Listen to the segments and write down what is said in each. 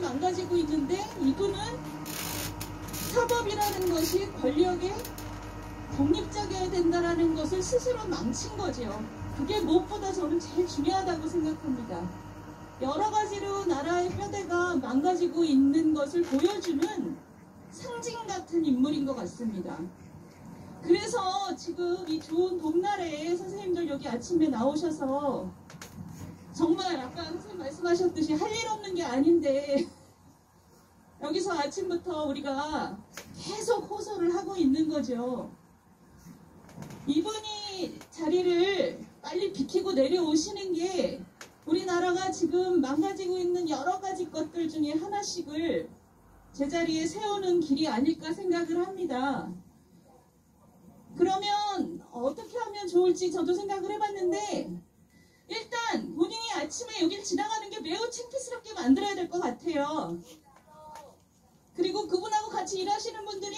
사회는 망가지고 있는데 이분은 사법이라는 것이 권력의 독립적이어야 된다라는 것을 스스로 망친 거지요. 그게 무엇보다 저는 제일 중요하다고 생각합니다. 여러 가지로 나라의 뼈대가 망가지고 있는 것을 보여주는 상징 같은 인물인 것 같습니다. 그래서 지금 이 좋은 봄날에 선생님들 여기 아침에 나오셔서 정말 아까 선생님 말씀하셨듯이 할 일 없는 게 아닌데 여기서 아침부터 우리가 계속 호소를 하고 있는 거죠. 이분이 자리를 빨리 비키고 내려오시는 게 우리나라가 지금 망가지고 있는 여러 가지 것들 중에 하나씩을 제자리에 세우는 길이 아닐까 생각을 합니다. 그러면 어떻게 하면 좋을지 저도 생각을 해봤는데 일단 본인이 아침에 여길 지나가는 게 매우 창피스럽게 만들어야 될 것 같아요. 그리고 그분하고 같이 일하시는 분들이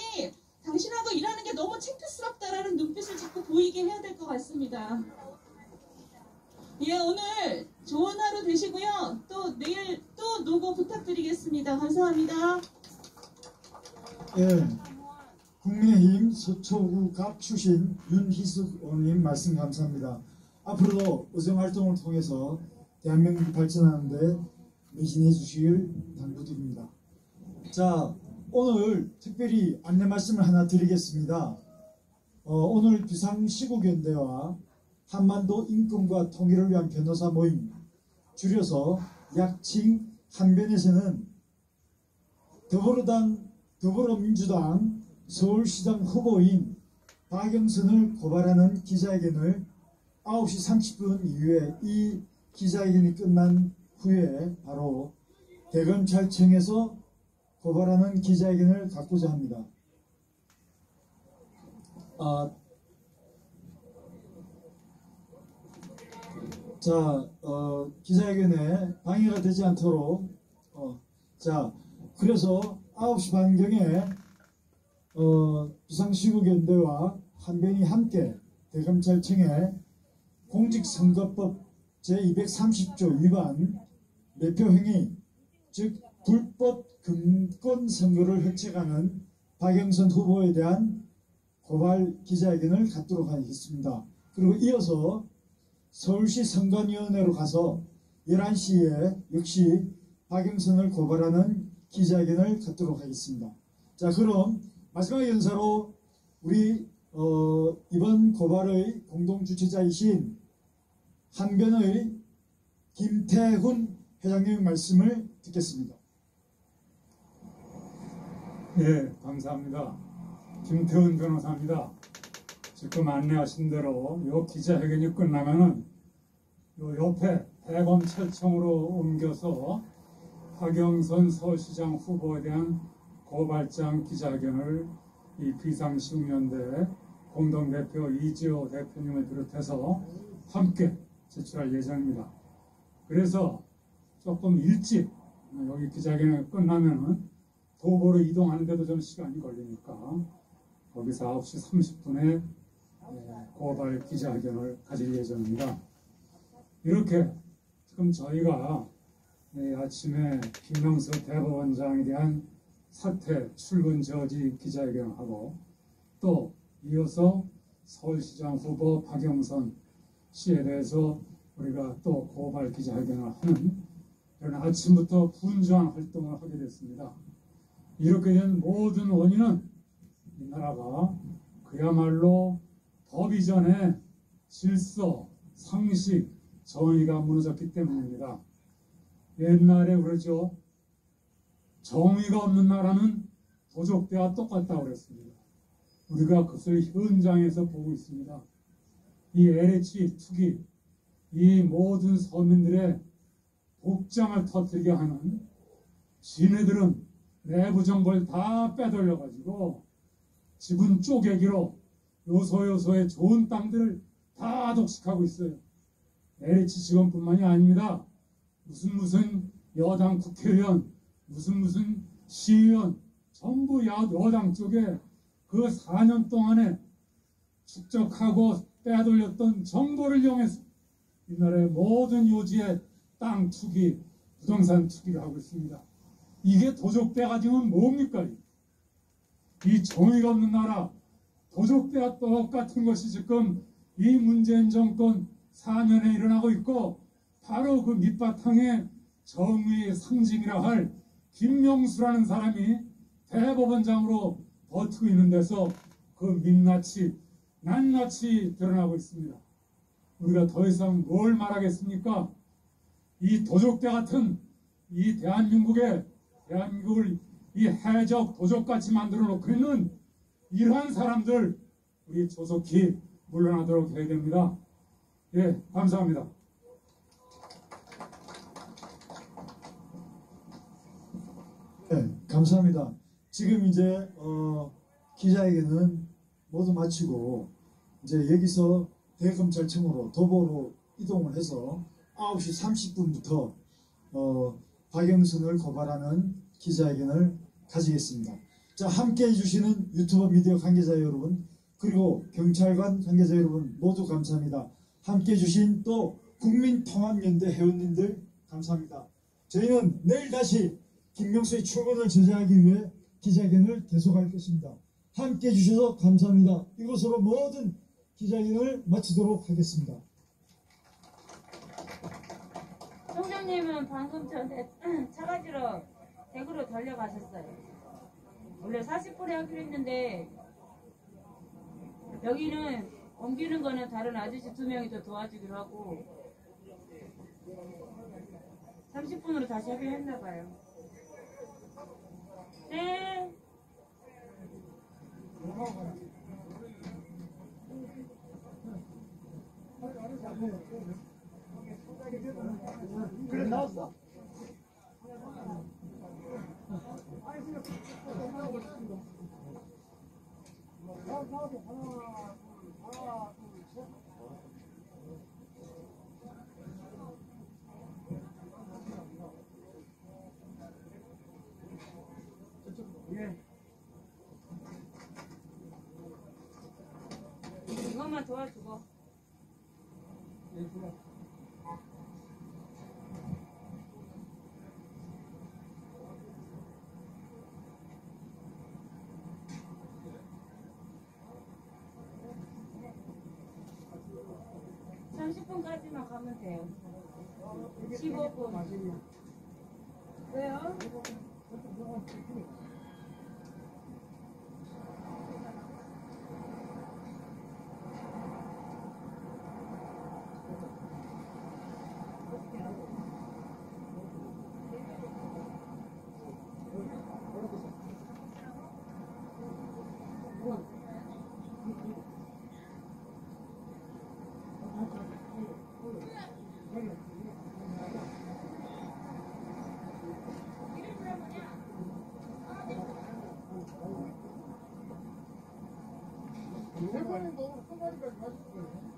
당신하고 일하는 게 너무 창피스럽다라는 눈빛을 자꾸 보이게 해야 될 것 같습니다. 예, 오늘 좋은 하루 되시고요. 또 내일 또 노고 부탁드리겠습니다. 감사합니다. 예, 국민의힘 서초구갑 출신 윤희숙 의원님 말씀 감사합니다. 앞으로도 의정활동을 통해서 대한민국이 발전하는데 매진해 주시길 당부드립니다. 자, 오늘 특별히 안내 말씀을 하나 드리겠습니다. 오늘 비상시국연대와 한반도 인권과 통일을 위한 변호사 모임, 줄여서 약칭 한변에서는 더불어민주당 서울시장 후보인 박영선을 고발하는 기자회견을 9시 30분 이후에, 이 기자회견이 끝난 후에 바로 대검찰청에서 고발하는 기자회견을 갖고자 합니다. 기자회견에 방해가 되지 않도록, 그래서 9시 반경에 비상시국연대와 한변이 함께 대검찰청에 공직선거법 제230조 위반 매표행위, 즉 불법 금권 선거를 획책하는 박영선 후보에 대한 고발 기자회견을 갖도록 하겠습니다. 그리고 이어서 서울시 선관위원회로 가서 11시에 역시 박영선을 고발하는 기자회견을 갖도록 하겠습니다. 자, 그럼 마지막 연사로 우리 이번 고발의 공동주최자이신 한변의 김태훈 회장님의 말씀을 듣겠습니다. 예, 감사합니다. 김태훈 변호사입니다. 지금 안내하신 대로 요 기자회견이 끝나면은 요 옆에 대검찰청으로 옮겨서 박영선 서울시장 후보에 대한 고발장 기자회견을 이 비상시국연대 공동대표 이지호 대표님을 비롯해서 함께 제출할 예정입니다. 그래서 조금 일찍 여기 기자회견이 끝나면은 도보로 이동하는데도 좀 시간이 걸리니까 거기서 9시 30분에 고발 기자회견을 가질 예정입니다. 이렇게 지금 저희가 아침에 김명수 대법원장에 대한 사퇴 출근 저지 기자회견을 하고, 또 이어서 서울시장 후보 박영선 씨에 대해서 우리가 또 고발 기자회견을 하는 이런 아침부터 분주한 활동을 하게 됐습니다. 이렇게 된 모든 원인은 이 나라가 그야말로 법 이전에 질서, 상식, 정의가 무너졌기 때문입니다. 옛날에 그러죠. 정의가 없는 나라는 도적대와 똑같다고 그랬습니다. 우리가 그것을 현장에서 보고 있습니다. 이 LH 투기, 이 모든 서민들의 복장을 터뜨리게 하는, 지네들은 내부 정보를 다 빼돌려가지고 지분 쪼개기로 요소요소의 좋은 땅들을 다 독식하고 있어요. LH 직원뿐만이 아닙니다. 무슨 여당 국회의원, 무슨 시의원, 전부 여당 쪽에 그 4년 동안에 축적하고 빼돌렸던 정보를 이용해서 이 나라의 모든 요지에 땅 투기, 부동산 투기를 하고 있습니다. 이게 도적대 가지면 뭡니까? 이 정의가 없는 나라, 도적대와 똑같은 것이 지금 이 문재인 정권 4년에 일어나고 있고, 바로 그 밑바탕에 정의의 상징이라 할 김명수라는 사람이 대법원장으로 버티고 있는 데서 그 민낯이 낱낱이 드러나고 있습니다. 우리가 더 이상 뭘 말하겠습니까? 이 도적대 같은 이 대한민국을 이 해적 도적같이 만들어 놓고 있는 이러한 사람들, 우리 조속히 물러나도록 해야 됩니다. 예, 감사합니다. 네, 감사합니다. 지금 이제 기자회견은 모두 마치고 이제 여기서 대검찰청으로 도보로 이동을 해서 9시 30분부터 박영선을 고발하는 기자회견을 가지겠습니다. 자, 함께 해주시는 유튜버 미디어 관계자 여러분, 그리고 경찰관 관계자 여러분 모두 감사합니다. 함께 해주신 또 국민통합연대 회원님들 감사합니다. 저희는 내일 다시 김명수의 출근을 저지하기 위해 기자회견을 계속할 것입니다. 함께 해주셔서 감사합니다. 이곳으로 모든 기자회견을 마치도록 하겠습니다. 총장님은 방금 전에 차가지러 댁으로 달려가셨어요. 원래 40분에 하기로 했는데 여기는 옮기는 거는 다른 아저씨 2명이 더 도와주기로 하고 30분으로 다시 하기로 했나 봐요. 네. 그래 나왔어. 이것만 도와주고. 가면 돼요. 15분. 왜요? 대관님 너무 한 마리까지 가실 거예요.